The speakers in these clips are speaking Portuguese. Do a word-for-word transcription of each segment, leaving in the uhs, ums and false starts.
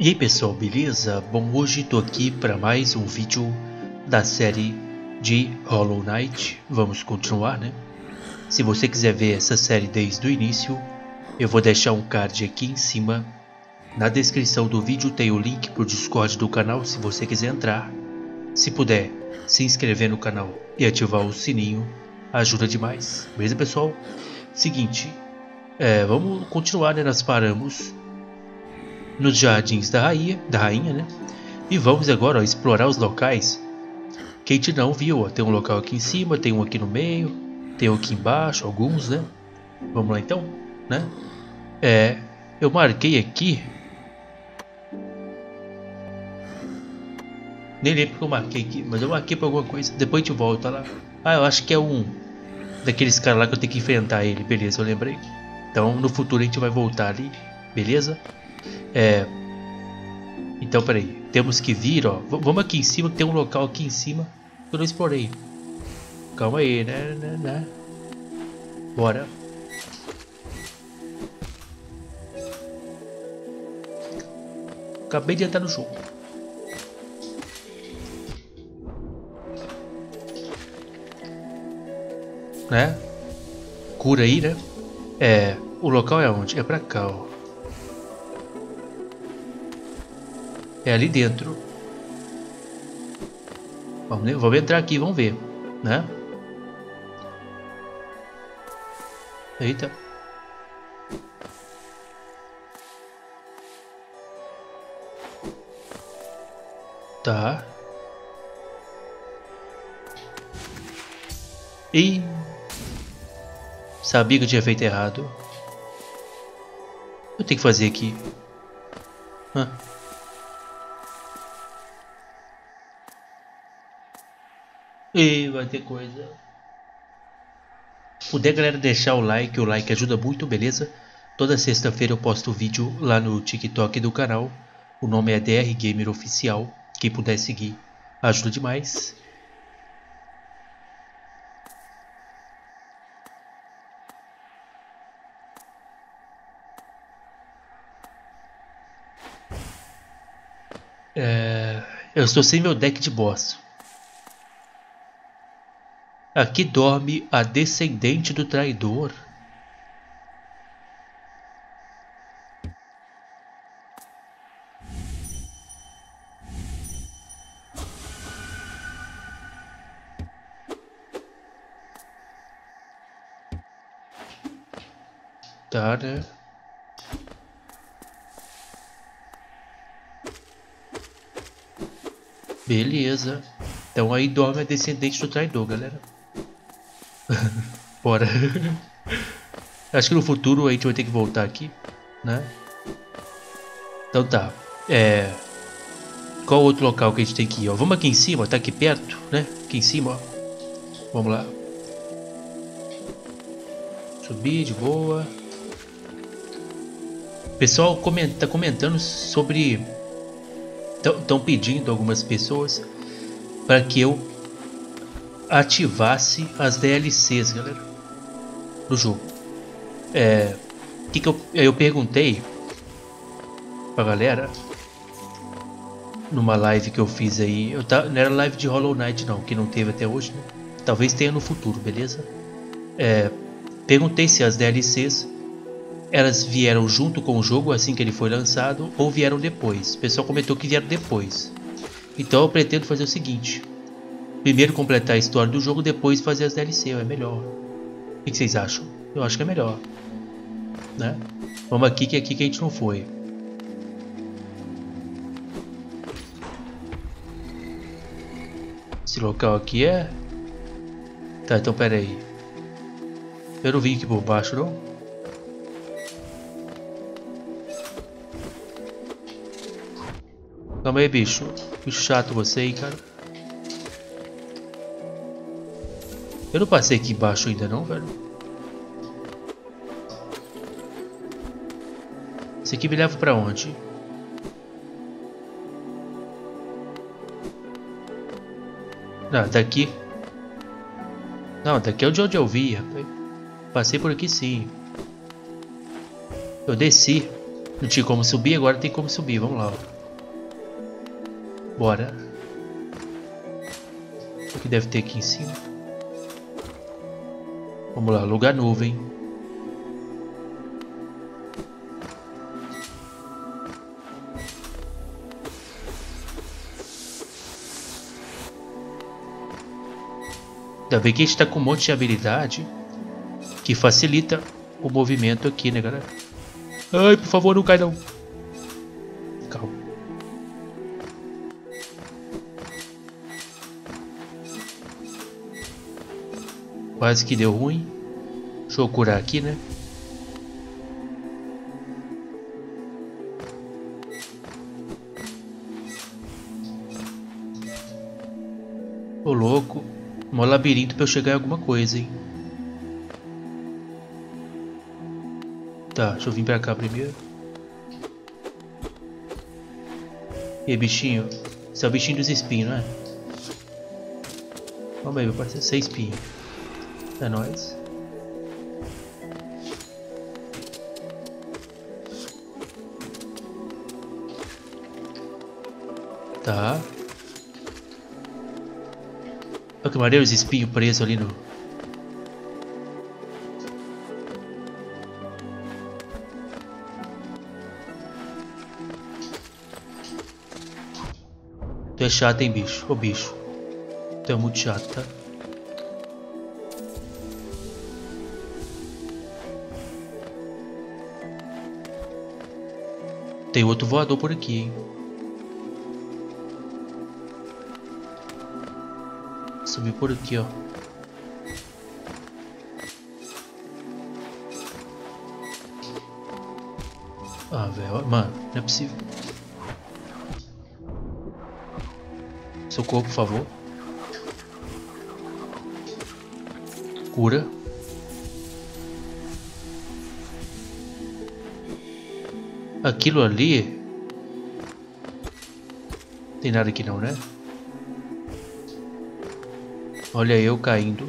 E aí pessoal, beleza? Bom, hoje tô aqui para mais um vídeo da série de Hollow Knight. Vamos continuar, né? Se você quiser ver essa série desde o início, eu vou deixar um card aqui em cima. Na descrição do vídeo tem o link pro Discord do canal, se você quiser entrar. Se puder, se inscrever no canal e ativar o sininho, ajuda demais. Beleza, pessoal? Seguinte, é, vamos continuar, né? Nós paramos nos jardins da rainha, da rainha, né? E vamos agora, ó, explorar os locais. Quem não viu, ó, tem um local aqui em cima, tem um aqui no meio, tem um aqui embaixo, alguns, né? Vamos lá então, né? É, eu marquei aqui. Nem lembro porque eu marquei aqui, mas eu marquei por alguma coisa. Depois a gente volta lá. Ah, eu acho que é um daqueles caras lá que eu tenho que enfrentar ele, beleza? Eu lembrei. Então no futuro a gente vai voltar ali, beleza? É, então peraí, temos que vir, ó, v vamos aqui em cima, que tem um local aqui em cima que eu não explorei. Calma aí, né, né, né. Bora. Acabei de entrar no jogo. Né? Cura aí, né? É, o local é onde? É pra cá, ó. É ali dentro. Vamos, vamos entrar aqui, vamos ver, né? Eita. Tá. E sabia que eu tinha feito errado. Eu tenho que fazer aqui. Hã? E vai ter coisa. Puder, galera, deixar o like, o like ajuda muito, beleza? Toda sexta-feira eu posto vídeo lá no TikTok do canal. O nome é D R Gamer Oficial. Quem puder seguir ajuda demais. É... Eu estou sem meu deck de boss. Aqui dorme a descendente do traidor. Tá, né? Beleza. Então aí dorme a descendente do traidor, galera. Bora. Acho que no futuro a gente vai ter que voltar aqui, né? Então tá. É... Qual outro local que a gente tem que ir? Ó, vamos aqui em cima, tá aqui perto, né? Aqui em cima, ó. Vamos lá. Subir de boa. Pessoal comenta, tá comentando sobre... Estão pedindo algumas pessoas para que eu ativasse as D L Cs, galera, do jogo. É, que que eu, eu perguntei pra galera numa live que eu fiz aí. Eu tá, não era live de Hollow Knight não, que não teve até hoje, né? Talvez tenha no futuro, beleza? É, perguntei se as D L Cs elas vieram junto com o jogo assim que ele foi lançado ou vieram depois. O pessoal comentou que vieram depois. Então eu pretendo fazer o seguinte. Primeiro completar a história do jogo, depois fazer as D L C, é melhor. O que vocês acham? Eu acho que é melhor, né? Vamos aqui, que é aqui que a gente não foi. Esse local aqui é... Tá, então pera aí. Eu não vim aqui por baixo, não? Calma aí, bicho. Que chato você aí, cara. Eu não passei aqui embaixo ainda não, velho. Isso aqui me leva pra onde? Não, daqui. Não, daqui é de onde eu vi, rapaz. Passei por aqui sim. Eu desci. Não tinha como subir, agora tem como subir. Vamos lá. Bora. O que deve ter aqui em cima? Vamos lá, lugar novo, hein? Ainda bem que a gente tá com um monte de habilidade que facilita o movimento aqui, né, galera? Ai, por favor, não cai não. Calma. Quase que deu ruim. Deixa eu curar aqui, né? Ô louco. Um labirinto pra eu chegar em alguma coisa, hein? Tá, deixa eu vir pra cá primeiro. E aí, bichinho? Esse é o bichinho dos espinhos, não é? Calma aí, meu parceiro, seis espinhos. É nóis. Tá. Olha que maneiro, os espinhos presos ali no... Tu é chato, hein, bicho? Ô, bicho. Tu é muito chato, tá? Tem outro voador por aqui, hein? Subir por aqui, ó. Ah, velho. Mano, não é possível. Socorro, por favor. Cura. Aquilo ali. Tem nada aqui não, né? Olha eu caindo.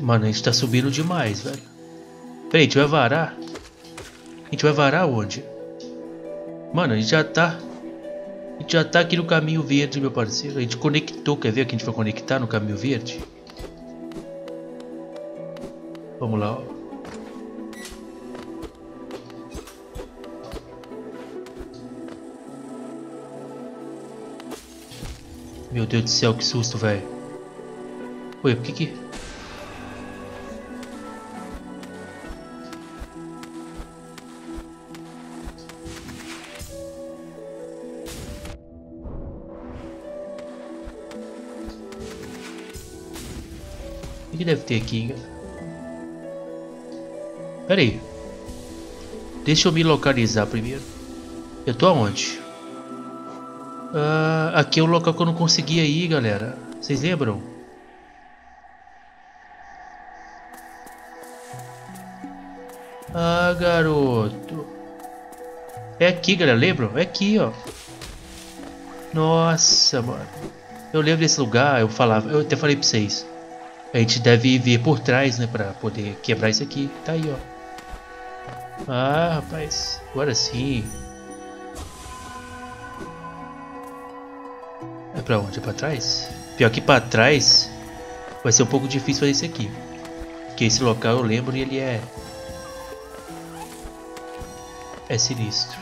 Mano, a gente tá subindo demais, velho. Peraí, a gente vai varar? A gente vai varar onde? Mano, a gente já tá... A gente já tá aqui no caminho verde, meu parceiro. A gente conectou, quer ver que a gente vai conectar no caminho verde? Vamos lá, ó. Meu Deus do céu, que susto, velho. Ué, por que que... O que deve ter aqui? Pera aí. Deixa eu me localizar primeiro. Eu tô aonde? Uh, aqui é o local que eu não consegui ir, galera. Vocês lembram? Ah, garoto. É aqui, galera. Lembram? É aqui, ó. Nossa, mano. Eu lembro desse lugar. Eu falava, eu até falei pra vocês. A gente deve vir por trás, né? Pra poder quebrar isso aqui. Tá aí, ó. Ah, rapaz. Agora sim. Pra onde? É pra trás? Pior que pra trás vai ser um pouco difícil fazer isso aqui. Porque esse local eu lembro e ele é... É sinistro.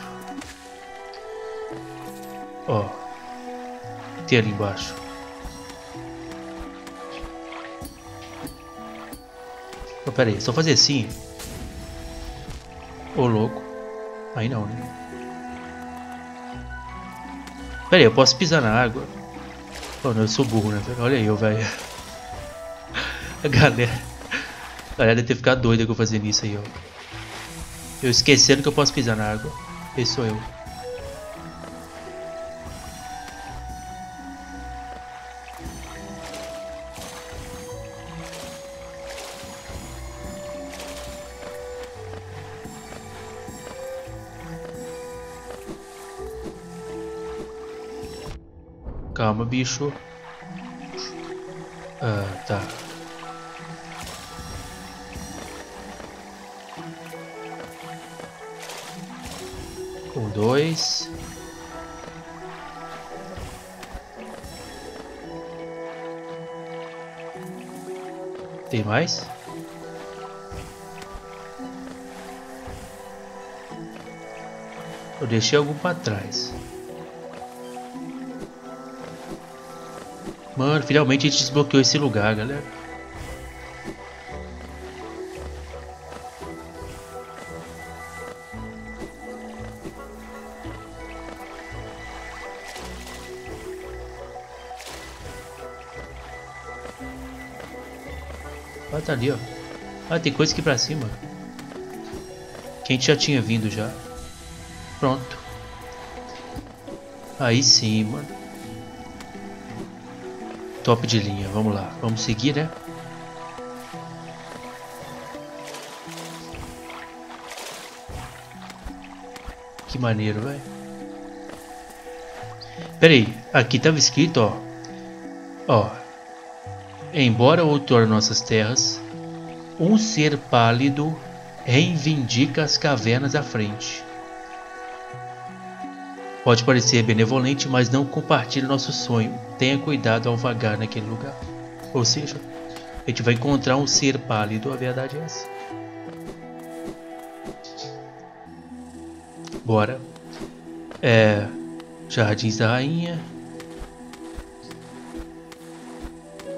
Ó. Tem ali embaixo. Oh, pera aí, só fazer assim? Ô, louco. Aí não, né? Pera aí, eu posso pisar na água? Oh, não, eu sou burro, né? Olha aí, eu, velho. A galera. A galera deve ter ficado doida que eu fazendo isso aí, ó. Eu esquecendo que eu posso pisar na água. Esse sou eu. Calma, bicho. Ah, tá. Um, dois. Tem mais? Eu deixei algum para trás. Mano, finalmente a gente desbloqueou esse lugar, galera. Ah, tá ali, ó. Ah, tem coisa aqui pra cima. Que a gente já tinha vindo já. Pronto. Aí sim, mano. Top de linha, vamos lá, vamos seguir, né? Que maneiro, velho. Pera aí, aqui tava escrito, ó. Ó. Embora outrora nossas terras, um ser pálido reivindica as cavernas à frente. Pode parecer benevolente, mas não compartilhe nosso sonho. Tenha cuidado ao vagar naquele lugar. Ou seja, a gente vai encontrar um ser pálido, a verdade é essa. Bora. É... Jardins da Rainha.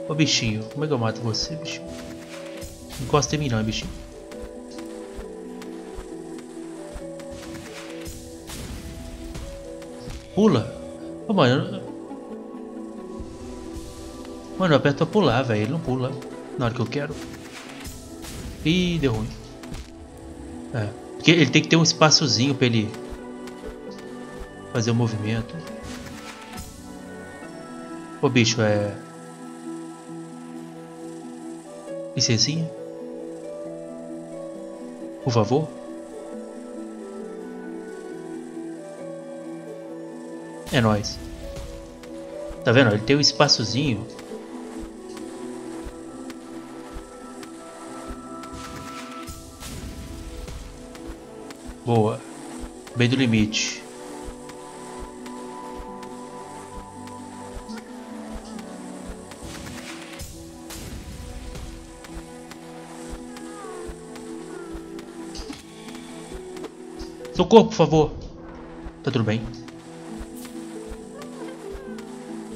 Ô bichinho, como é que eu mato você, bichinho? Não encosta em mim não, hein, bichinho. Pula. Oh, mano, mano, eu aperto pra pular, velho. Ele não pula na hora que eu quero. Ih, deu ruim. É, porque ele tem que ter um espaçozinho pra ele fazer o movimento. Ô, bicho, é... Licencinha? Por favor? É nóis. Tá vendo? Ele tem um espaçozinho. Boa. Bem do limite. Socorro, por favor. Tá tudo bem.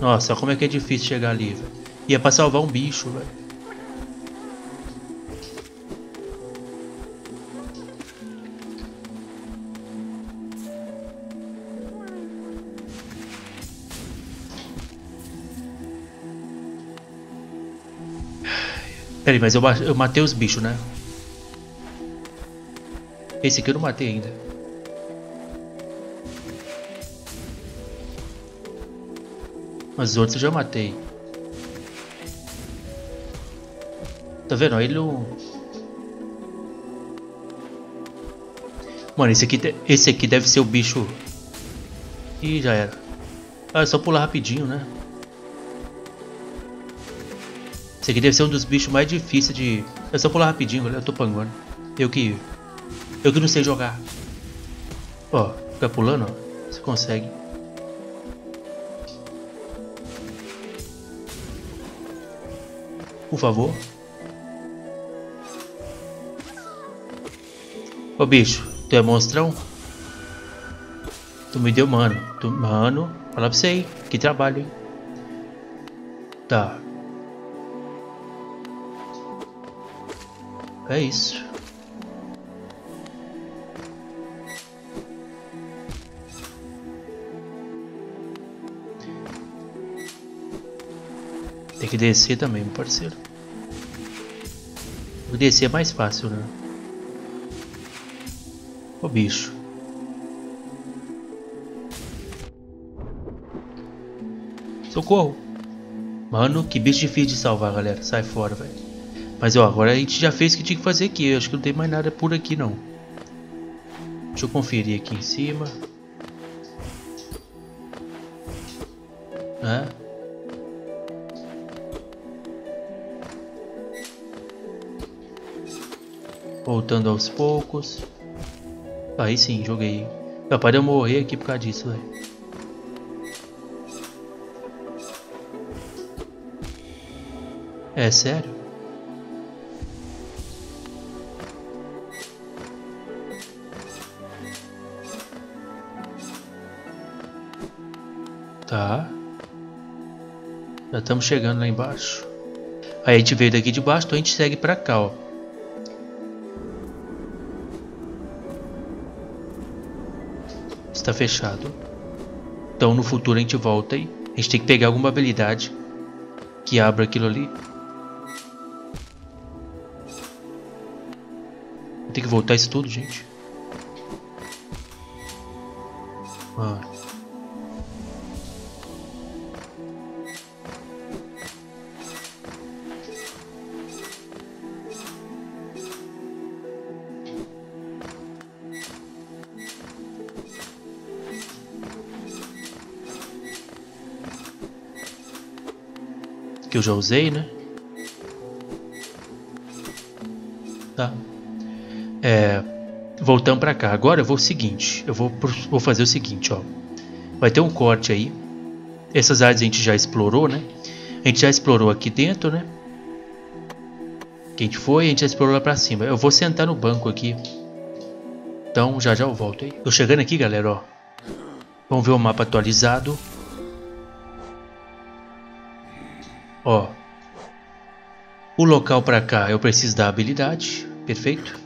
Nossa, como é que é difícil chegar ali, velho. E é pra salvar um bicho, velho. Peraí, mas eu, eu matei os bichos, né? Esse aqui eu não matei ainda. Mas os outros eu já matei. Tá vendo? Ele não... Mano, esse aqui, esse aqui deve ser o bicho. Ih, já era. Ah, é só pular rapidinho, né? Esse aqui deve ser um dos bichos mais difíceis de... É só pular rapidinho, galera. Eu tô panguando. Eu que... Eu que não sei jogar. Ó, fica pulando, ó. Você consegue. Por favor. Ô bicho, tu é monstrão? Tu me deu mano. Tu, mano, fala pra você aí. Que trabalho, hein? Tá. É isso. Tem que descer também, meu parceiro. Vou descer é mais fácil, né? Ô bicho. Socorro. Mano, que bicho difícil de salvar, galera. Sai fora, velho. Mas ó, agora a gente já fez o que tinha que fazer aqui. Eu acho que não tem mais nada por aqui, não. Deixa eu conferir aqui em cima. Né? voltando aos poucos. Aí sim, joguei. Capaz de eu morrer aqui por causa disso, velho. É sério? Tá. Já estamos chegando lá embaixo. Aí a gente veio daqui de baixo, então a gente segue pra cá, ó. Está fechado. Então no futuro a gente volta aí. A gente tem que pegar alguma habilidade que abra aquilo ali. Vou ter que voltar isso tudo, gente. Ah. Que eu já usei, né? Tá. É, voltando pra cá. Agora eu vou o seguinte. Eu vou, vou fazer o seguinte, ó. Vai ter um corte aí. Essas áreas a gente já explorou, né? A gente já explorou aqui dentro, né? Que a gente foi, a gente já explorou lá pra cima. Eu vou sentar no banco aqui. Então já já eu volto aí. Tô chegando aqui, galera, ó. Vamos ver o mapa atualizado. Ó, o local pra cá eu preciso da habilidade, perfeito,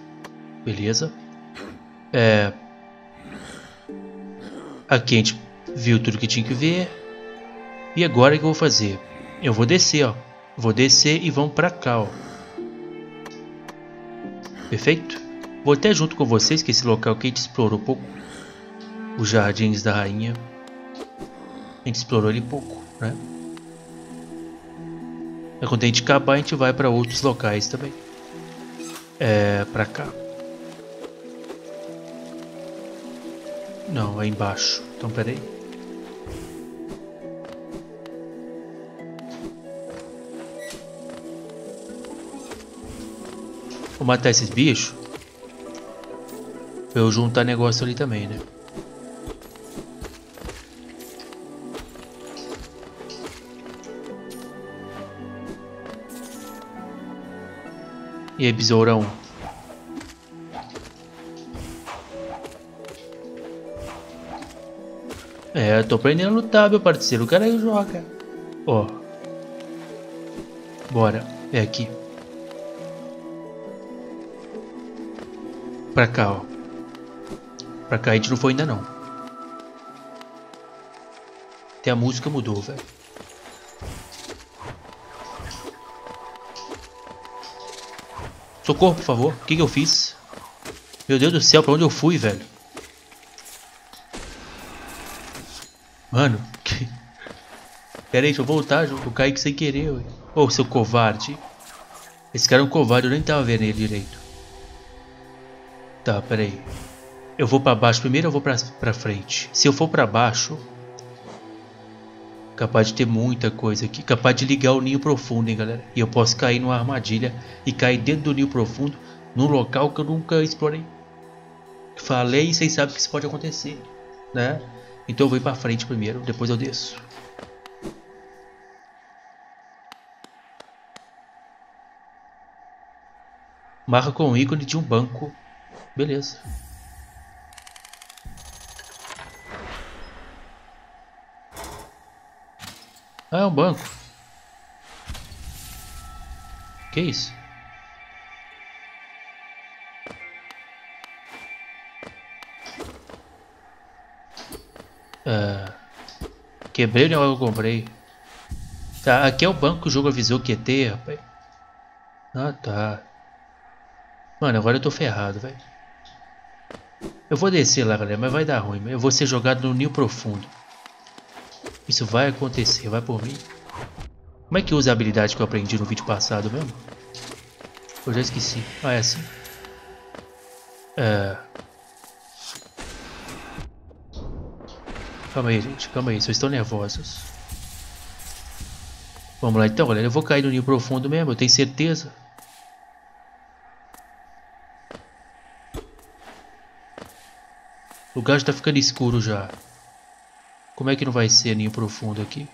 beleza. É, aqui a gente viu tudo que tinha que ver. E agora o que eu vou fazer? Eu vou descer, ó, vou descer e vamos pra cá, ó, perfeito. Vou até junto com vocês que esse local que a gente explorou pouco, os jardins da rainha, a gente explorou ele pouco, né? Quando a gente acabar, a gente vai para outros locais também. É, para cá. Não, é embaixo. Então, peraí. Vou matar esses bichos. Pra eu juntar negócio ali também, né? E aí, besourão? É, eu tô aprendendo a lutar, meu parceiro. O cara aí joga. Ó. Bora. É aqui. Pra cá, ó. Pra cá a gente não foi ainda, não. Até a música mudou, velho. Socorro, por favor. O que que eu fiz? Meu Deus do céu, pra onde eu fui, velho? Mano, que... Pera aí, deixa eu voltar. Eu caí sem querer. Ô, oh, seu covarde. Esse cara é um covarde, eu nem tava vendo ele direito. Tá, pera aí. Eu vou pra baixo primeiro ou eu vou pra, pra frente? Se eu for pra baixo... Capaz de ter muita coisa aqui. Capaz de ligar o ninho profundo, hein, galera. E eu posso cair numa armadilha e cair dentro do ninho profundo, num local que eu nunca explorei. Falei e vocês sabem que isso pode acontecer, né? Então eu vou ir pra frente primeiro, depois eu desço. Marca com o ícone de um banco. Beleza. Ah, é um banco. Que isso? Ah, quebrei o negócio que eu comprei. Tá, aqui é o banco que o jogo avisou que ia ter, rapaz. Ah, tá. Mano, agora eu tô ferrado, velho. Eu vou descer lá, galera, mas vai dar ruim. Eu vou ser jogado no ninho profundo. Isso vai acontecer, vai por mim. Como é que usa a habilidade que eu aprendi no vídeo passado mesmo? Eu já esqueci. Ah, é assim? É... Calma aí, gente. Calma aí. Vocês estão nervosos. Vamos lá então, galera. Eu vou cair no ninho profundo mesmo. Eu tenho certeza. O lugar já tá ficando escuro já. Como é que não vai ser ninho profundo aqui?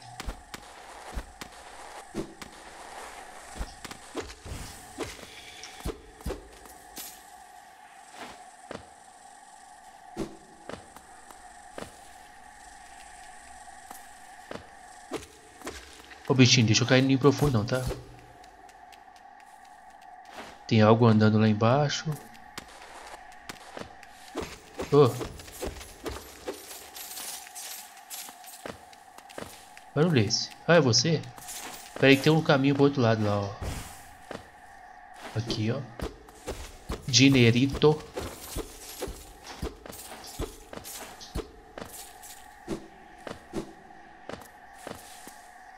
Ô bichinho, deixa eu cair ninho profundo não, tá? Tem algo andando lá embaixo. Oh. Barulho esse. Ah, é você? Peraí que tem um caminho pro outro lado lá, ó. Aqui, ó. Dinerito.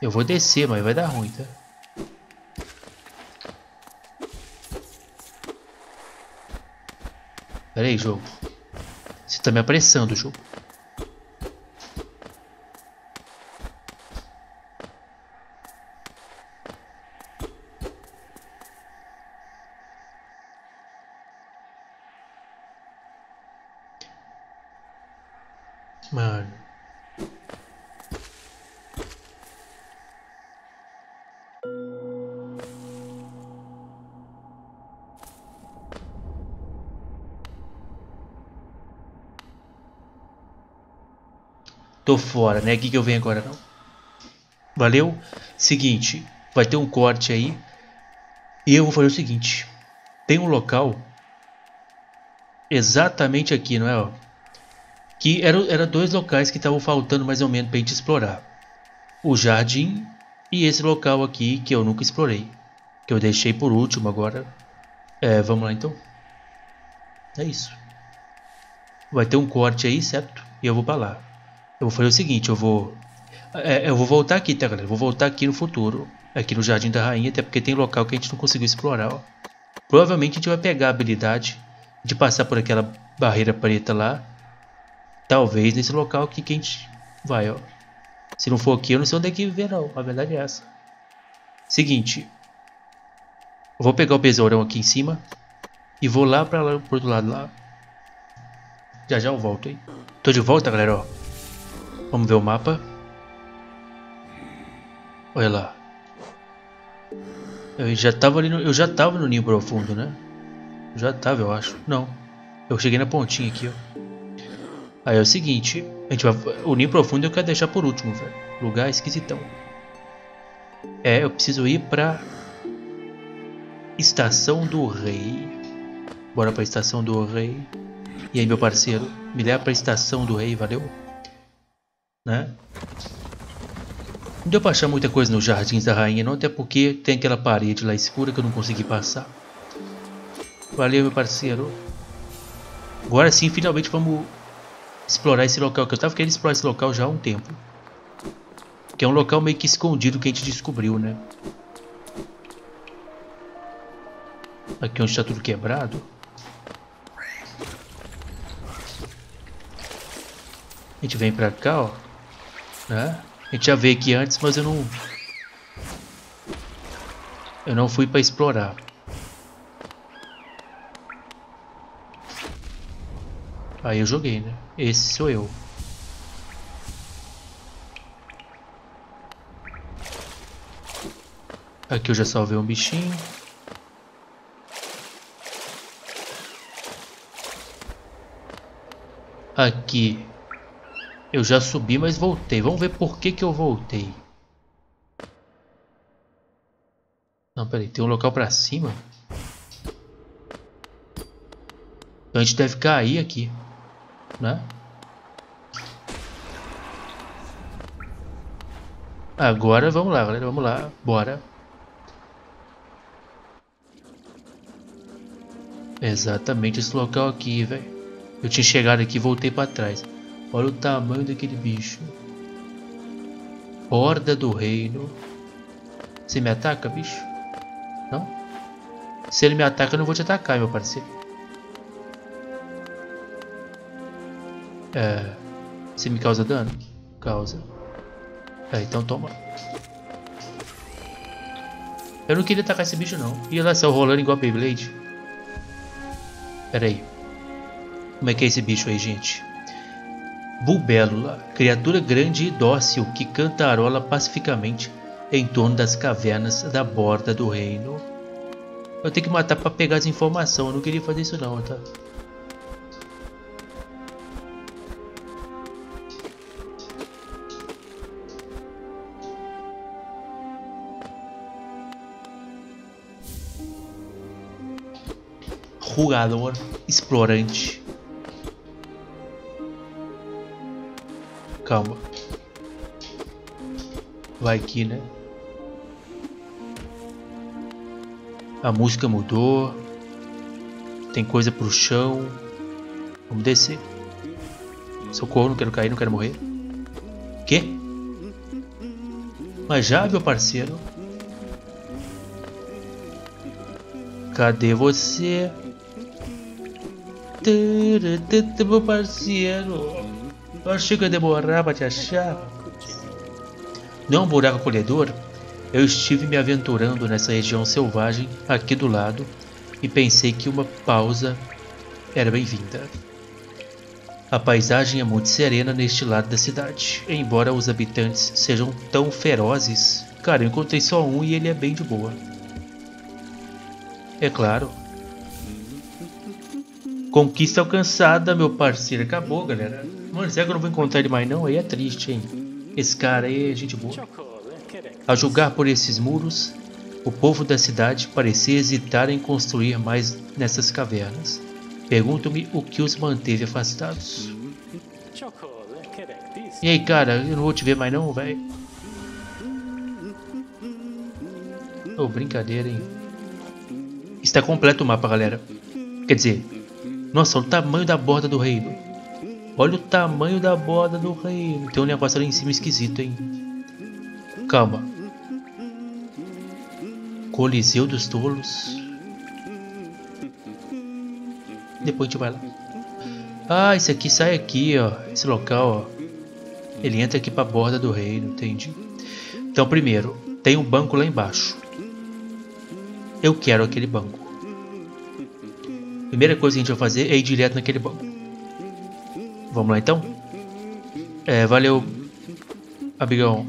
Eu vou descer, mas vai dar ruim, tá? Peraí, jogo. Você tá me apressando, jogo. Mano. Tô fora, né? Aqui que eu venho agora não. Valeu? Seguinte, vai ter um corte aí. E eu vou fazer o seguinte. Tem um local exatamente aqui, não é, ó? Que eram era dois locais que estavam faltando mais ou menos para a gente explorar. O jardim e esse local aqui que eu nunca explorei. Que eu deixei por último agora. É, vamos lá então. É isso. Vai ter um corte aí, certo? E eu vou para lá. Eu vou fazer o seguinte, eu vou... É, eu vou voltar aqui, tá galera? Eu vou voltar aqui no futuro. Aqui no Jardim da Rainha, até porque tem local que a gente não conseguiu explorar, ó. Provavelmente a gente vai pegar a habilidade de passar por aquela barreira preta lá. Talvez nesse local aqui que a gente vai, ó. Se não for aqui, eu não sei onde é que ver, não. A verdade é essa. Seguinte. Eu vou pegar o besourão aqui em cima. E vou lá pra lá, pro outro lado lá. Já já eu volto, hein. Tô de volta, galera, ó. Vamos ver o mapa. Olha lá. Eu já tava ali no... Eu já tava no ninho profundo, né? Já tava, eu acho. Não. Eu cheguei na pontinha aqui, ó. Aí é o seguinte, a gente vai, o ninho profundo eu quero deixar por último, velho. Lugar esquisitão. É, eu preciso ir pra Estação do Rei. Bora pra Estação do Rei. E aí, meu parceiro, me leva pra Estação do Rei, valeu? Né? Não deu pra achar muita coisa nos Jardins da Rainha, não, até porque tem aquela parede lá escura que eu não consegui passar. Valeu, meu parceiro. Agora sim, finalmente vamos explorar esse local, que eu tava querendo explorar esse local já há um tempo. Que é um local meio que escondido que a gente descobriu, né? Aqui onde tá tudo quebrado. A gente vem pra cá, ó. Né? A gente já veio aqui antes, mas eu não... Eu não fui pra explorar. Aí eu joguei, né? Esse sou eu. Aqui eu já salvei um bichinho. Aqui eu já subi, mas voltei. Vamos ver por que que eu voltei. Não, peraí, tem um local pra cima? Então a gente deve cair aqui. Né? Agora vamos lá, galera, vamos lá, bora. Exatamente esse local aqui, velho. Eu tinha chegado aqui e voltei para trás. Olha o tamanho daquele bicho. Borda do Reino. Você me ataca, bicho? Não? Se ele me ataca, eu não vou te atacar, meu parceiro. É, você me causa dano? Causa. É, então toma. Eu não queria atacar esse bicho não. Ia lá, saiu rolando igual a Beyblade. Pera aí. Como é que é esse bicho aí, gente? Bulbélula, criatura grande e dócil que cantarola pacificamente em torno das cavernas da borda do reino. Eu tenho que matar para pegar as informações, eu não queria fazer isso não, tá? Jogador explorante. Calma. Vai aqui, né? A música mudou. Tem coisa pro chão. Vamos descer. Socorro, não quero cair, não quero morrer. Quê? Mas já, meu parceiro? Cadê você? Meu parceiro, eu achei que ia demorar pra te achar. Não, buraco acolhedor, eu estive me aventurando nessa região selvagem aqui do lado e pensei que uma pausa era bem-vinda. A paisagem é muito serena neste lado da cidade, embora os habitantes sejam tão ferozes. Cara, eu encontrei só um e ele é bem de boa. É claro. Conquista alcançada, meu parceiro. Acabou, galera. Mano, será que eu não vou encontrar ele mais não? Aí é triste, hein? Esse cara aí é gente boa. A julgar por esses muros, o povo da cidade parecia hesitar em construir mais nessas cavernas. Pergunto-me o que os manteve afastados. E aí, cara? Eu não vou te ver mais não, velho? Oh, brincadeira, hein? Está completo o mapa, galera. Quer dizer... Nossa, olha o tamanho da borda do reino. Olha o tamanho da borda do reino. Tem um negócio ali em cima esquisito, hein? Calma. Coliseu dos Tolos. Depois a gente vai lá. Ah, esse aqui sai aqui, ó. Esse local, ó. Ele entra aqui pra borda do reino, entendi. Então, primeiro, tem um banco lá embaixo. Eu quero aquele banco. Primeira coisa que a gente vai fazer é ir direto naquele banco. Vamos lá então? É, valeu, amigão.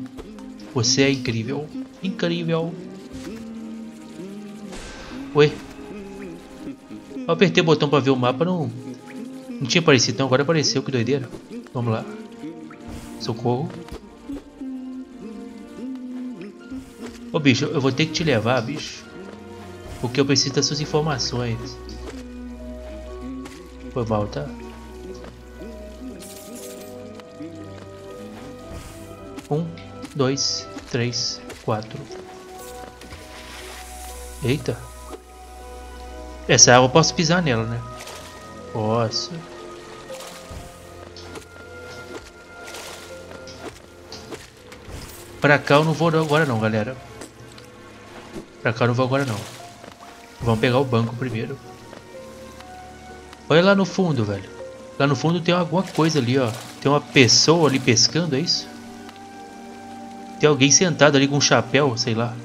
Você é incrível. Incrível. Ué? Eu apertei o botão pra ver o mapa, não... Não tinha aparecido, então agora apareceu, que doideira. Vamos lá. Socorro. Ô bicho, eu vou ter que te levar, bicho. Porque eu preciso das suas informações. Foi mal, tá? Um, dois, três, quatro. Eita. Essa água eu posso pisar nela, né? Posso. Pra cá eu não vou agora não, galera. Pra cá eu não vou agora não. Vamos pegar o banco primeiro. Olha lá no fundo, velho. Lá no fundo tem alguma coisa ali, ó. Tem uma pessoa ali pescando, é isso? Tem alguém sentado ali com um chapéu, sei lá.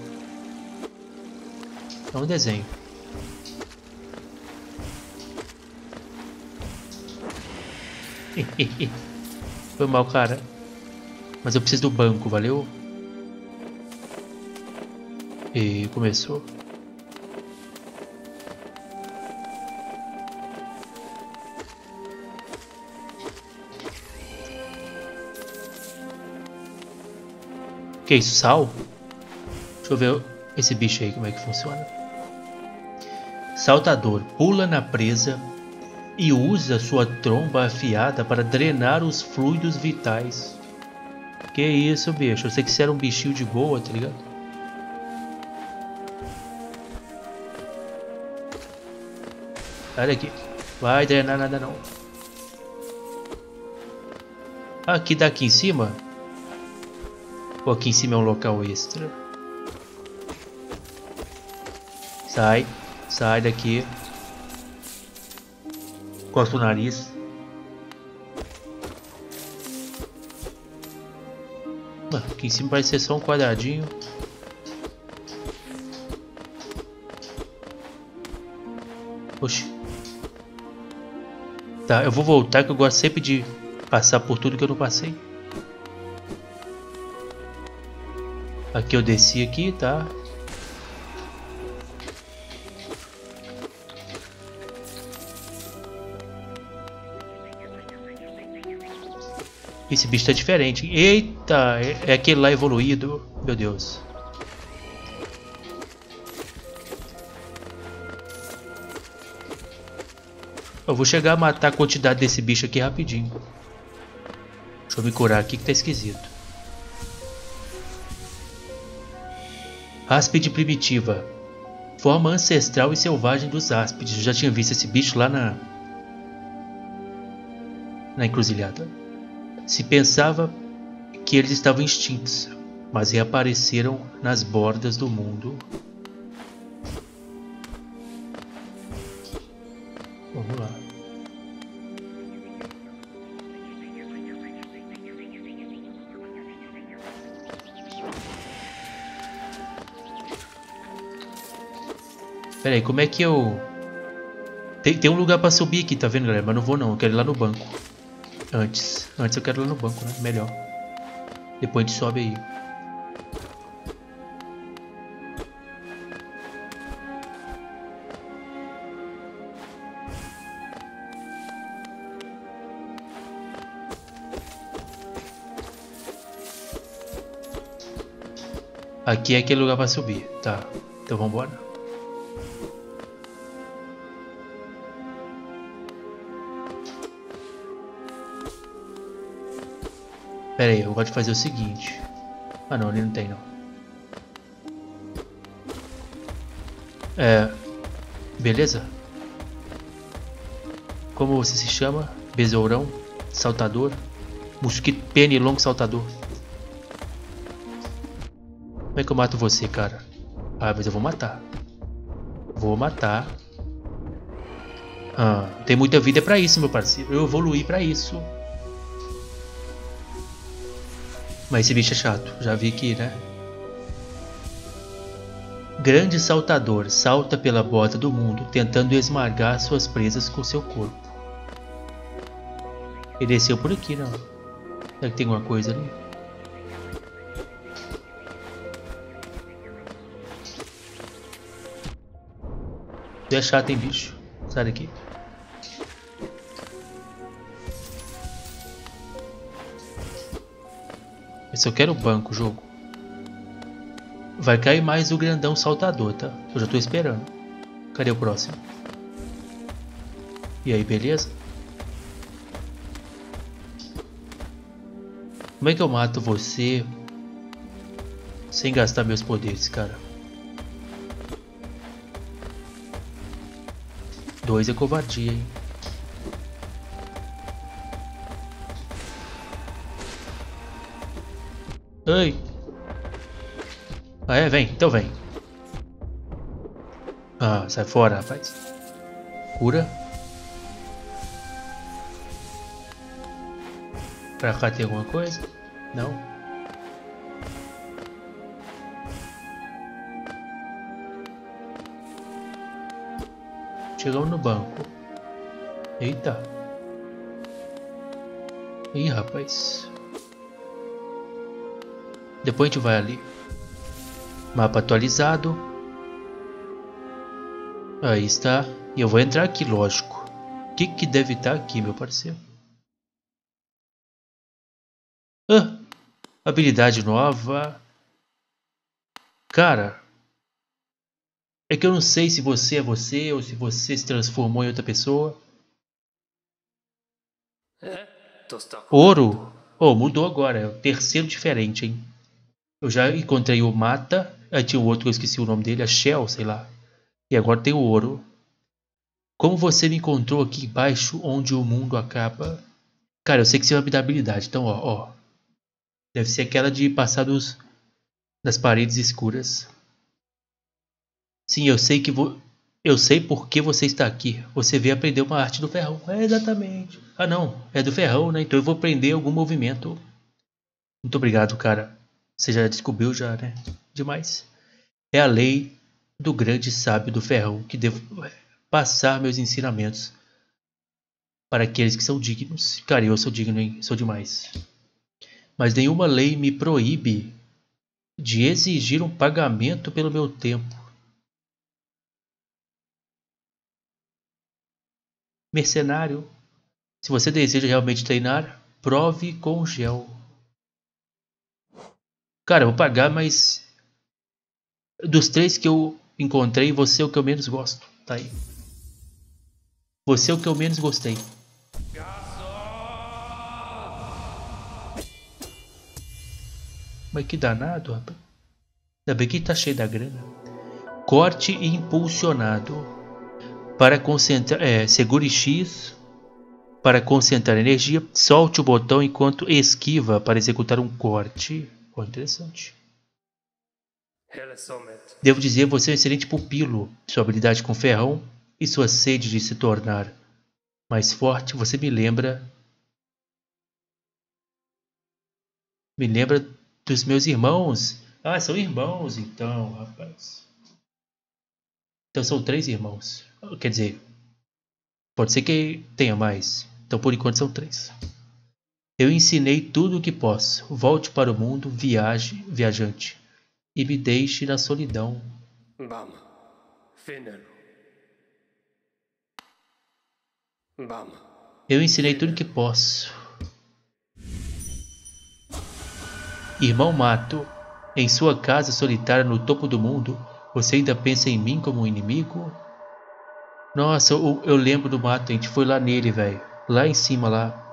É um desenho. Foi mal, cara. Mas eu preciso do banco, valeu? E começou. Que isso, sal? Deixa eu ver esse bicho aí como é que funciona. Saltador pula na presa e usa sua tromba afiada para drenar os fluidos vitais. Que isso, bicho? Eu sei que você era um bichinho de boa, tá ligado? Sai daqui. Vai drenar nada não. Aqui daqui em cima? Pô, aqui em cima é um local extra. Sai. Sai daqui. Costa o nariz. Ah, aqui em cima parece ser só um quadradinho. Oxi. Tá, eu vou voltar que eu gosto sempre de passar por tudo que eu não passei. Aqui eu desci aqui, tá? Esse bicho tá diferente. Eita, é aquele lá evoluído. Meu Deus. Eu vou chegar a matar a quantidade desse bicho aqui rapidinho. Deixa eu me curar aqui que tá esquisito. Áspide primitiva. Forma ancestral e selvagem dos áspides. Eu já tinha visto esse bicho lá na... na encruzilhada. Se pensava que eles estavam extintos, mas reapareceram nas bordas do mundo. Vamos lá. Pera aí, como é que eu... Tem, tem um lugar pra subir aqui, tá vendo, galera? Mas não vou não, eu quero ir lá no banco. Antes, antes eu quero ir lá no banco, né? Melhor. Depois a gente sobe aí. Aqui é aquele lugar pra subir, tá? Então vambora. Pera aí, eu vou fazer o seguinte. Ah não, ali não tem não. É... Beleza? Como você se chama? Besourão? Saltador? Mosquito penilongo saltador. Como é que eu mato você, cara? Ah, mas eu vou matar. Vou matar. Ah, tem muita vida pra isso, meu parceiro. Eu evoluí pra isso. Mas esse bicho é chato, já vi que, né? Grande saltador salta pela borda do mundo, tentando esmagar suas presas com seu corpo. Ele desceu por aqui, não? Será que tem alguma coisa ali? É chato, hein, bicho? Sai daqui. Se eu quero o banco, jogo. Vai cair mais o grandão saltador, tá? Eu já tô esperando. Cadê o próximo? E aí, beleza? Como é que eu mato você sem gastar meus poderes, cara? Dois é covardia, hein? Ai. Ah é, vem, então vem. Ah, sai fora, rapaz. Cura. Pra cá tem alguma coisa? Não. Chegamos no banco. Eita. Ih, rapaz. Depois a gente vai ali. Mapa atualizado. Aí está. E eu vou entrar aqui, lógico. O que que deve estar aqui, meu parceiro? Ah, habilidade nova. Cara, é que eu não sei se você é você ou se você se transformou em outra pessoa. Ouro? Oh, mudou agora. É o terceiro diferente, hein? Eu já encontrei o Mata, tinha o outro que eu esqueci o nome dele, a Shell, sei lá. E agora tem o Ouro. Como você me encontrou aqui embaixo, onde o mundo acaba? Cara, eu sei que você vai me dar habilidade, então ó, ó. Deve ser aquela de passar dos, das paredes escuras. Sim, eu sei que vou... Eu sei por que você está aqui. Você veio aprender uma arte do ferrão. É, exatamente. Ah não, é do ferrão, né? Então eu vou aprender algum movimento. Muito obrigado, cara. Você já descobriu já, né? Demais. É a lei do grande sábio do ferrão que devo passar meus ensinamentos para aqueles que são dignos. Cara, eu sou digno, hein? Sou demais. Mas nenhuma lei me proíbe de exigir um pagamento pelo meu tempo. Mercenário, se você deseja realmente treinar, prove com gel. Cara, eu vou pagar, mas dos três que eu encontrei, você é o que eu menos gosto. Tá aí. Você é o que eu menos gostei. Mas que danado, rapaz. Ainda bem que tá cheio da grana. Corte impulsionado. Para concentrar... É, segure X. Para concentrar energia, solte o botão enquanto esquiva para executar um corte. Oh, interessante. Devo dizer, você é um excelente pupilo. Sua habilidade com ferrão e sua sede de se tornar mais forte, você me lembra... Me lembra dos meus irmãos. Ah, são irmãos então, rapaz. Então são três irmãos. Quer dizer, pode ser que tenha mais. Então por enquanto são três. Eu ensinei tudo o que posso. Volte para o mundo, viaje, viajante. E me deixe na solidão. Vamos. Vamos. Eu ensinei tudo o que posso. Irmão Mato, em sua casa solitária no topo do mundo, você ainda pensa em mim como um inimigo? Nossa, eu, eu lembro do Mato, a gente foi lá nele, velho. Lá em cima, lá.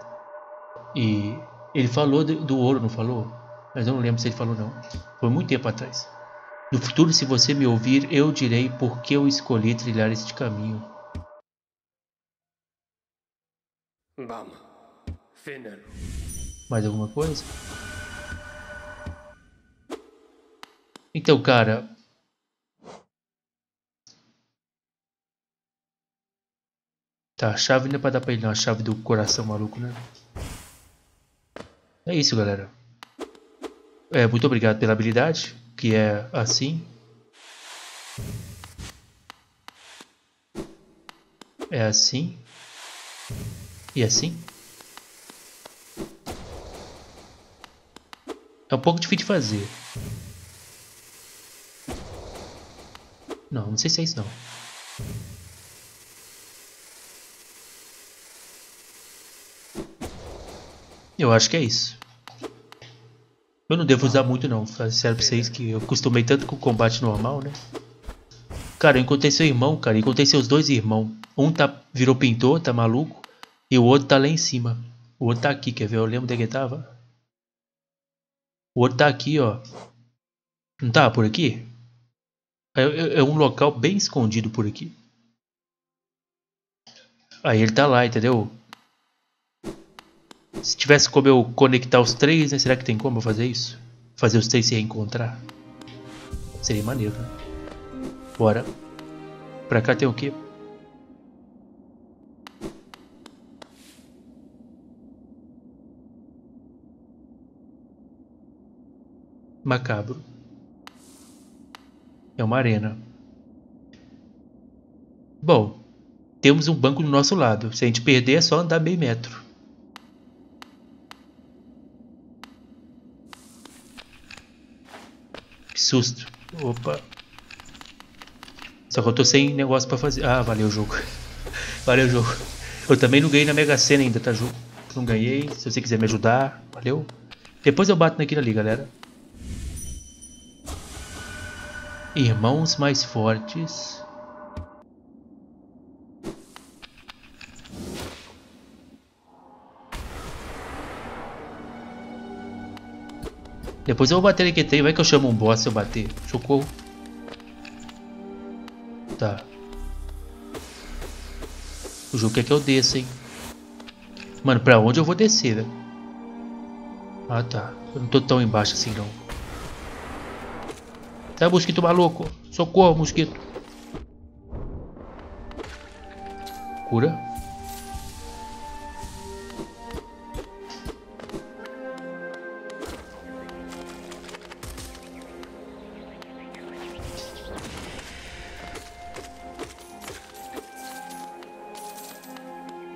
E ele falou do, do ouro, não falou? Mas eu não lembro se ele falou não. Foi muito tempo atrás. No futuro, se você me ouvir, eu direi por que eu escolhi trilhar este caminho. Vamos. Mais alguma coisa? Então, cara... Tá, a chave não é pra dar pra ele não. A chave do coração maluco, né? É isso, galera. É, muito obrigado pela habilidade, que é assim. É assim. E assim. É um pouco difícil de fazer. Não, não sei se é isso não. Eu acho que é isso. Eu não devo usar muito não, sério pra vocês que eu acostumei tanto com o combate normal, né? Cara, eu encontrei seu irmão, cara, eu encontrei seus dois irmãos. Um tá, virou pintor, tá maluco, e o outro tá lá em cima. O outro tá aqui, quer ver? Eu lembro onde é que tava. O outro tá aqui, ó. Não tá por aqui? É, é, é um local bem escondido por aqui. Aí ele tá lá, entendeu? Se tivesse como eu conectar os três, né? Será que tem como eu fazer isso? Fazer os três se reencontrar? Seria maneiro, né? Bora. Pra cá tem o quê? Macabro. É uma arena. Bom, temos um banco do nosso lado. Se a gente perder é só andar meio metro. Que susto. Opa. Só que eu tô sem negócio pra fazer. Ah, valeu o jogo. Valeu o jogo. Eu também não ganhei na Mega Sena ainda, tá, jogo? Não ganhei. Se você quiser me ajudar, valeu. Depois eu bato naquilo ali, galera. Irmãos mais fortes. Depois eu vou bater aqui, tem. Vai que eu chamo um boss se eu bater. Socorro. Tá. O jogo quer que eu desça, hein. Mano, pra onde eu vou descer, velho? Ah, tá. Eu não tô tão embaixo assim, não. Tá, mosquito maluco. Socorro, mosquito. Cura.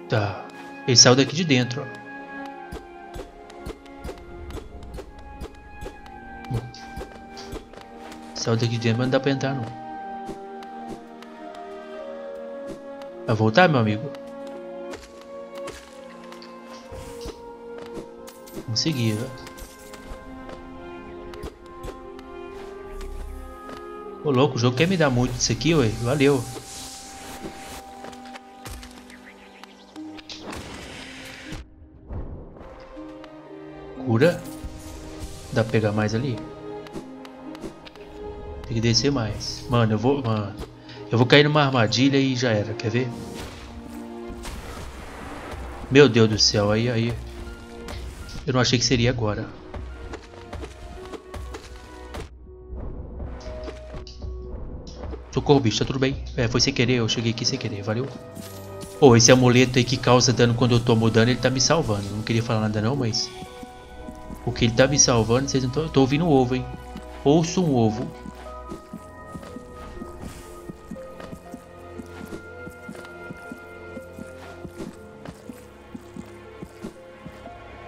Tá, Ele saiu daqui de dentro, ó. Saiu daqui de dentro, mas não dá pra entrar não. Vai voltar, meu amigo? Vamos seguir, velho. Ô louco, o jogo quer me dar muito disso aqui, ué. Valeu. Cura. Dá pra pegar mais ali? Tem que descer mais. Mano, eu vou. Mano, eu vou cair numa armadilha e já era. Quer ver? Meu Deus do céu, aí, aí. Eu não achei que seria agora. Socorro, bicho, tá tudo bem? É, foi sem querer, eu cheguei aqui sem querer, valeu? Pô, esse amuleto aí que causa dano quando eu tomo dano, ele tá me salvando. Eu não queria falar nada não, mas. O que ele tá me salvando, vocês não estão. Eu tô ouvindo um ovo, hein? Ouço um ovo.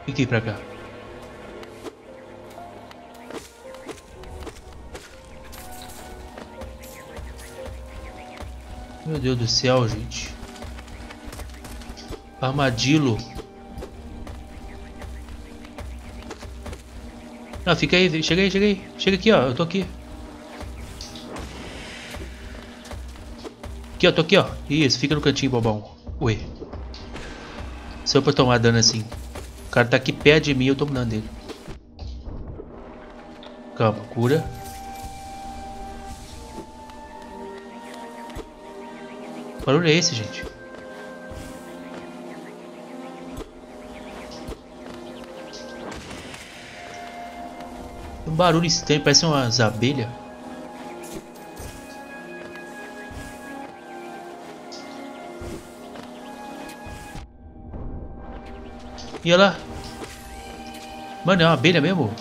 Fiquei pra cá. Meu Deus do céu, gente. Armadilo. Não, fica aí. Chega aí, chega aí. Chega aqui, ó. Eu tô aqui. Aqui, ó. Tô aqui, ó. Isso. Fica no cantinho, bobão. Ué. Só pra tomar dano assim. O cara tá aqui perto de mim, eu tô mandando ele. Calma, cura. Que barulho é esse, gente? Um barulho estranho, parece umas abelhas. E olha lá. Mano, é uma abelha mesmo?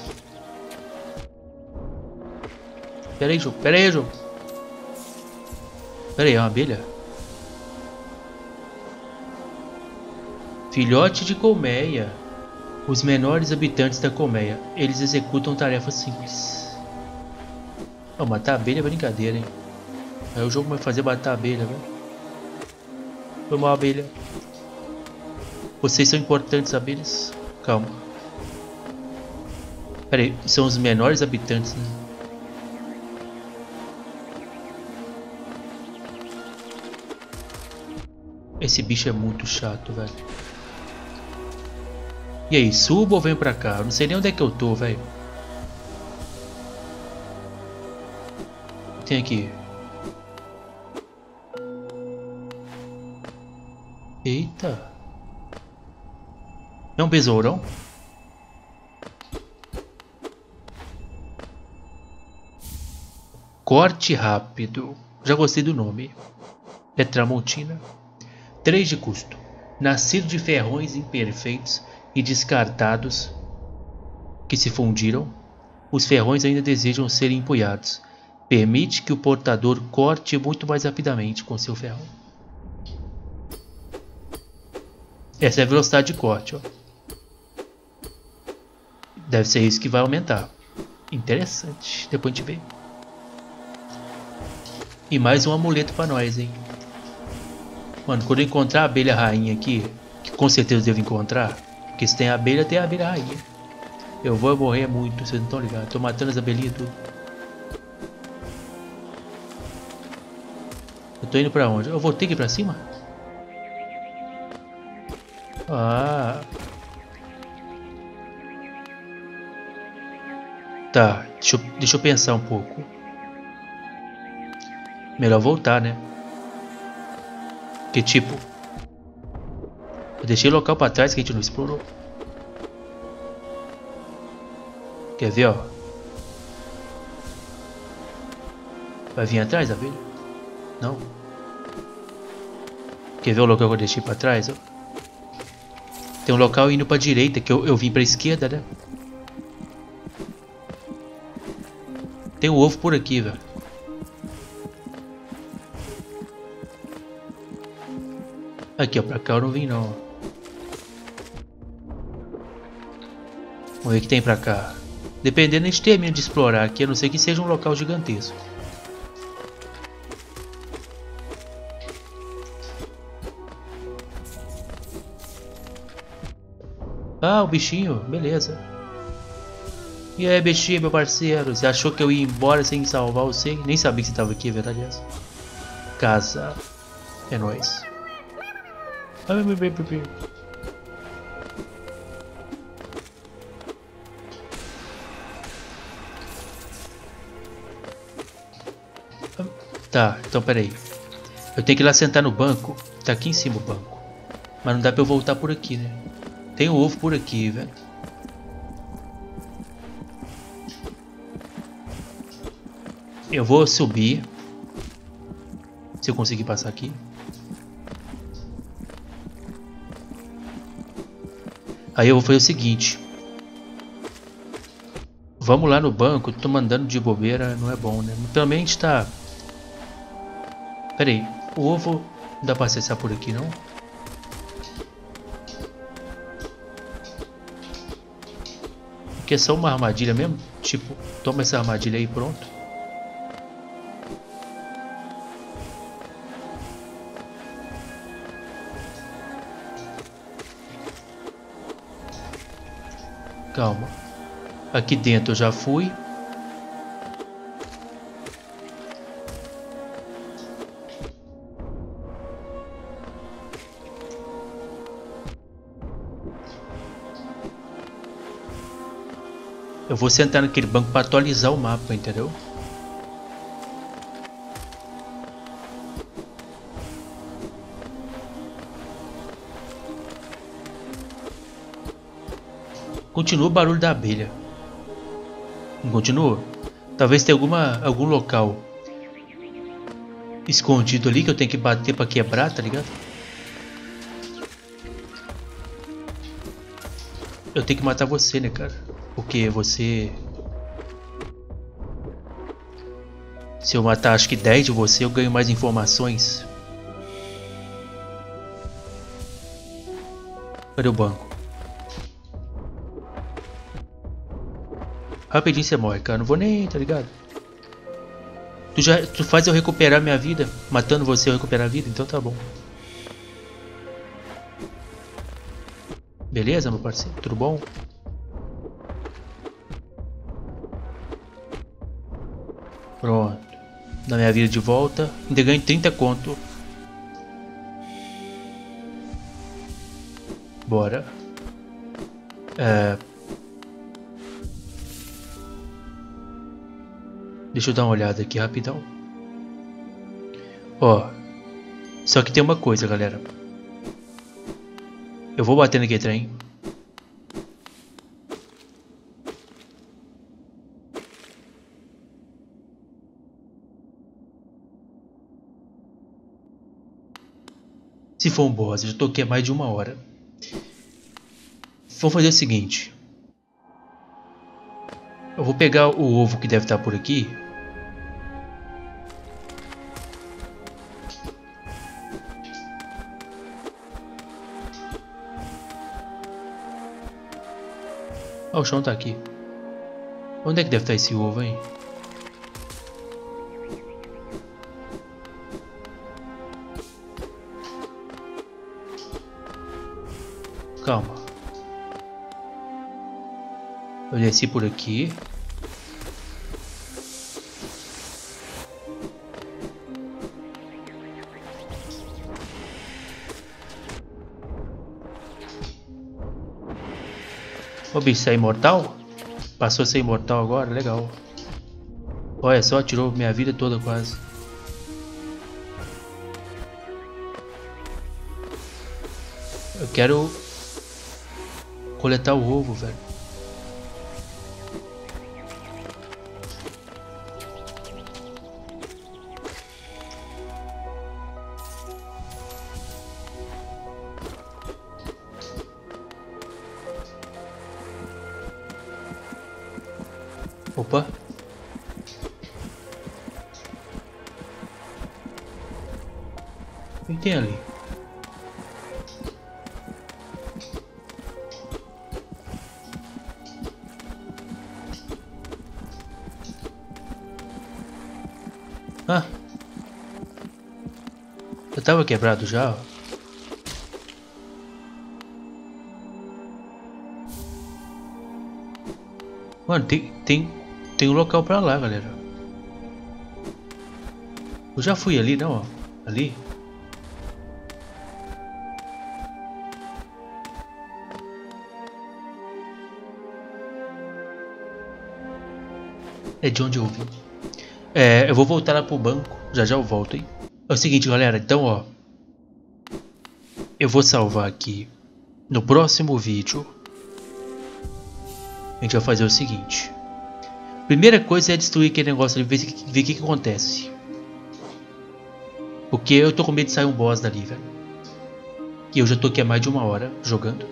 Pera aí, jogo. Pera aí, jogo. Pera aí, é uma abelha? Filhote de colmeia. Os menores habitantes da colmeia. Eles executam tarefas simples. Oh, matar a abelha é brincadeira, hein? Aí o jogo vai fazer matar a abelha, velho. Foi uma abelha. Vocês são importantes, abelhas. Calma. Pera aí, são os menores habitantes, né? Esse bicho é muito chato, velho. E aí, subo ou venho pra cá? Eu não sei nem onde é que eu tô, velho. Tem aqui. Eita. É um besourão? Corte rápido. Já gostei do nome. É tramontina. três de custo. Nascido de ferrões imperfeitos e descartados que se fundiram, os ferrões ainda desejam ser empunhados. Permite que o portador corte muito mais rapidamente com seu ferrão. Essa é a velocidade de corte, ó. Deve ser isso que vai aumentar. Interessante. Depois a gente vê. E mais um amuleto pra nós, hein. Mano, quando eu encontrar a abelha rainha aqui, que com certeza eu devo encontrar, porque se tem a abelha, tem a abelha rainha. Eu vou morrer muito, vocês não estão ligados. Tô matando as abelhinhas tudo. Eu tô indo pra onde? Eu vou ter que ir pra cima? Ah... Tá, deixa eu, deixa eu pensar um pouco. Melhor voltar, né? Que tipo? Eu deixei o local pra trás que a gente não explorou. Quer ver, ó? Vai vir atrás da abelha? Não. Quer ver o local que eu deixei pra trás, ó? Tem um local indo pra direita que eu, eu vim pra esquerda, né? Tem um ovo por aqui, velho. Aqui, ó. Pra cá eu não vim, não. Vamos ver o que tem pra cá. Dependendo, a gente termina de explorar aqui, a não ser que seja um local gigantesco. Ah, o bichinho, beleza. E aí, bichinho, meu parceiro, você achou que eu ia embora sem salvar você? Nem sabia que você tava aqui, é verdade essa. Casa. É nóis. Tá, então peraí. Eu tenho que ir lá sentar no banco. Tá aqui em cima o banco. Mas não dá pra eu voltar por aqui, né? Tem um ovo por aqui, velho. Eu vou subir. Se eu conseguir passar aqui. Aí eu vou fazer o seguinte. Vamos lá no banco. Tô mandando de bobeira. Não é bom, né? Também a gente tá... Pera aí. O ovo... Não dá pra acessar por aqui, não? Que é só uma armadilha mesmo, tipo, toma essa armadilha aí, pronto. Calma, aqui dentro eu já fui. Eu vou sentar naquele banco para atualizar o mapa, entendeu? Continua o barulho da abelha. Não continua? Talvez tenha alguma, algum local escondido ali que eu tenho que bater para quebrar, tá ligado? Eu tenho que matar você, né, cara? Porque você... Se eu matar acho que dez de você, eu ganho mais informações. Cadê o banco? Rapidinho você morre, cara. Não vou nem, tá ligado? Tu já tu faz eu recuperar minha vida? Matando você eu recuperar a vida? Então tá bom. Beleza, meu parceiro? Tudo bom? Pronto, na minha vida de volta, ainda ganho trinta conto. Bora. É... Deixa eu dar uma olhada aqui rapidão. Ó, só que tem uma coisa, galera. Eu vou bater naquele trem. Se for um boss, eu já toquei mais de uma hora. Vou fazer o seguinte. Eu vou pegar o ovo que deve estar por aqui. Ah, o chão tá aqui. Onde é que deve estar esse ovo, hein? Calma. Eu desci por aqui. O bicho é imortal? Passou a ser imortal agora? Legal. Olha só, tirou minha vida toda quase. Eu quero... coletar o ovo, velho. Opa. O que tem ali? Eu tava quebrado já, ó. Mano, tem, tem, tem um local pra lá, galera. Eu já fui ali, não, ó. Ali. É de onde eu vim. É, eu vou voltar lá pro banco. Já já eu volto, hein. É o seguinte, galera. Então, ó. Eu vou salvar aqui. No próximo vídeo. A gente vai fazer o seguinte. Primeira coisa é destruir aquele negócio ali, ver o que, que acontece. Porque eu tô com medo de sair um boss dali, velho. E eu já tô aqui há mais de uma hora jogando.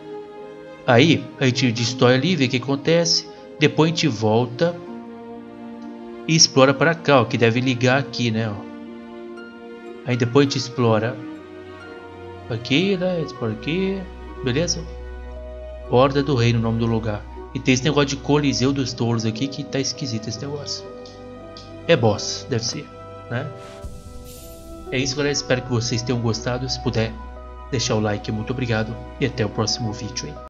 Aí a gente destrói ali, vê o que acontece. Depois a gente volta e explora para cá, ó, que deve ligar aqui, né? Ó. Aí depois a gente explora aqui, né? Explora aqui, beleza? Borda do Reino, o nome do lugar. E tem esse negócio de Coliseu dos Touros aqui, que tá esquisito esse negócio. É boss, deve ser, né? É isso, galera. Espero que vocês tenham gostado. Se puder, deixar o like. Muito obrigado. E até o próximo vídeo, hein?